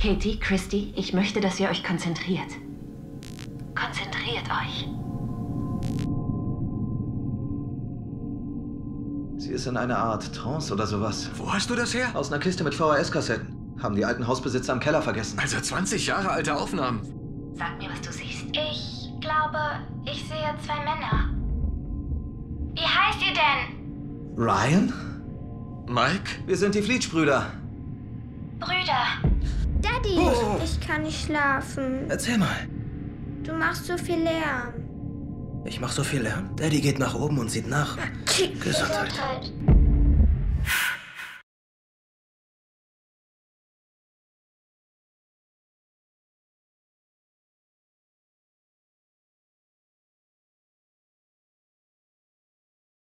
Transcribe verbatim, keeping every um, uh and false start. Katie, Christy, ich möchte, dass ihr euch konzentriert. Konzentriert euch. Sie ist in einer Art Trance oder sowas. Wo hast du das her? Aus einer Kiste mit V H S-Kassetten. Haben die alten Hausbesitzer im Keller vergessen. Also zwanzig Jahre alte Aufnahmen. Sag mir, was du siehst. Ich glaube, ich sehe zwei Männer. Wie heißt ihr denn? Ryan? Mike? Wir sind die Flich-Brüder. Brüder. Daddy, oh. Ich kann nicht schlafen. Erzähl mal. Du machst so viel Lärm. Ich mach so viel Lärm? Daddy geht nach oben und sieht nach. Gesundheit. Gesundheit.